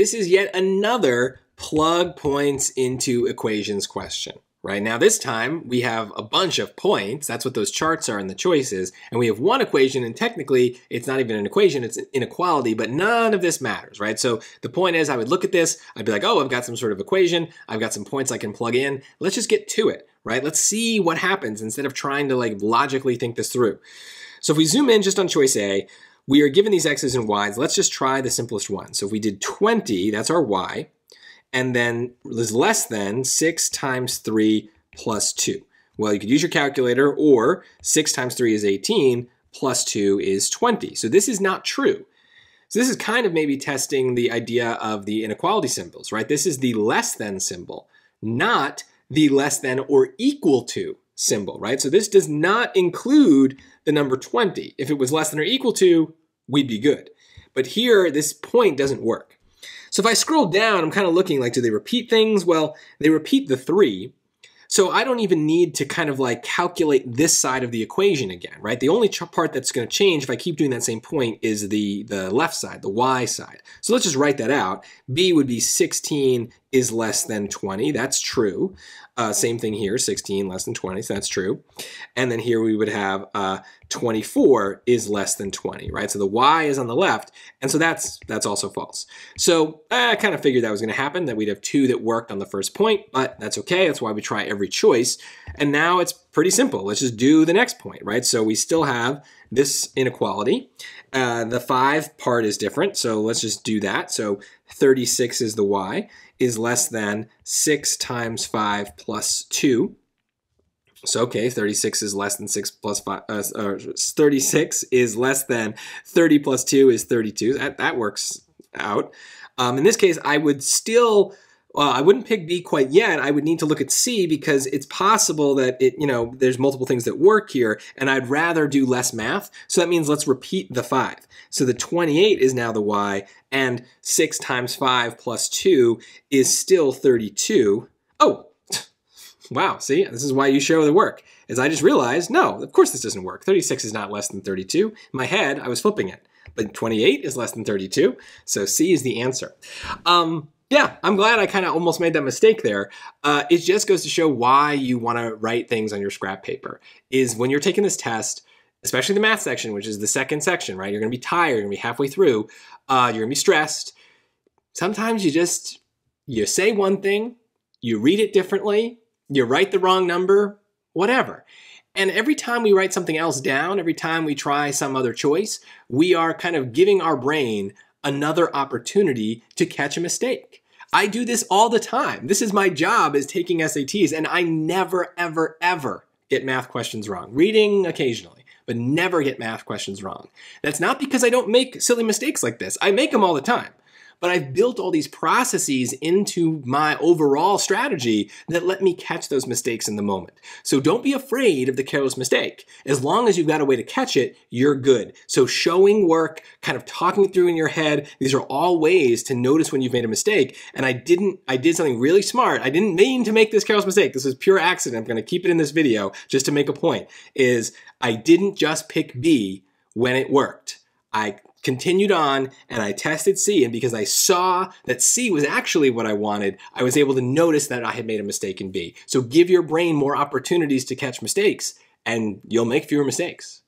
This is yet another plug points into equations question. Right now, this time we have a bunch of points. That's what those charts are in the choices. And we have one equation, and technically it's not even an equation, it's an inequality, but none of this matters, right? So the point is I would look at this, I'd be like, oh, I've got some sort of equation, I've got some points I can plug in. Let's just get to it, right? Let's see what happens instead of trying to like logically think this through. So if we zoom in just on choice A, we are given these x's and y's. Let's just try the simplest one. So if we did 20, that's our y. And then is less than 6 times 3 plus 2. Well, you could use your calculator, or 6 times 3 is 18, plus 2 is 20. So this is not true. So this is kind of maybe testing the idea of the inequality symbols, right? This is the less than symbol, not the less than or equal to symbol, right? So this does not include the number 20. If it was less than or equal to, we'd be good. But here, this point doesn't work. So if I scroll down, I'm kind of looking like, do they repeat things? Well, they repeat the 3. So I don't even need to kind of like calculate this side of the equation again, right? The only part that's going to change if I keep doing that same point is the left side, the y side. So let's just write that out. B would be 16 is less than 20. That's true. Same thing here, 16 less than 20, so that's true. And then here we would have 24 is less than 20, right? So the y is on the left, and so that's also false. So I kind of figured that was going to happen, that we'd have 2 that worked on the first point, but that's okay. That's why we try every choice. And now it's pretty simple. Let's just do the next point, right? So we still have this inequality. The 5 part is different, so let's just do that. So 36 is the y, is less than 6 times 5 plus 2. So okay, 36 is less than 6 plus 5, 36 is less than 30 plus 2 is 32. That works out. In this case, I would still... I wouldn't pick B quite yet. I would need to look at C because it's possible that there's multiple things that work here, and I'd rather do less math. So that means let's repeat the 5. So the 28 is now the y, and 6 times 5 plus 2 is still 32. Oh, wow, see, this is why you show the work. As I just realized, no, of course this doesn't work. 36 is not less than 32. In my head, I was flipping it. But 28 is less than 32, so C is the answer. Yeah, I'm glad I kind of almost made that mistake there. It just goes to show why you want to write things on your scrap paper, is when you're taking this test, especially the math section, which is the second section, right? You're going to be tired, you're going to be halfway through, you're going to be stressed. Sometimes you say one thing, you read it differently, you write the wrong number, whatever. And every time we write something else down, every time we try some other choice, we are kind of giving our brain another opportunity to catch a mistake. I do this all the time. This is my job, is taking SATs, and I never, ever, ever get math questions wrong. Reading occasionally, but never get math questions wrong. That's not because I don't make silly mistakes like this. I make them all the time. But I've built all these processes into my overall strategy that let me catch those mistakes in the moment. So don't be afraid of the careless mistake. As long as you've got a way to catch it, you're good. So showing work, kind of talking it through in your head, these are all ways to notice when you've made a mistake. And I did something really smart. I didn't mean to make this careless mistake. This was pure accident. I'm going to keep it in this video just to make a point, is I didn't just pick B when it worked. I continued on, and I tested C, and because I saw that C was actually what I wanted, I was able to notice that I had made a mistake in B. So give your brain more opportunities to catch mistakes, and you'll make fewer mistakes.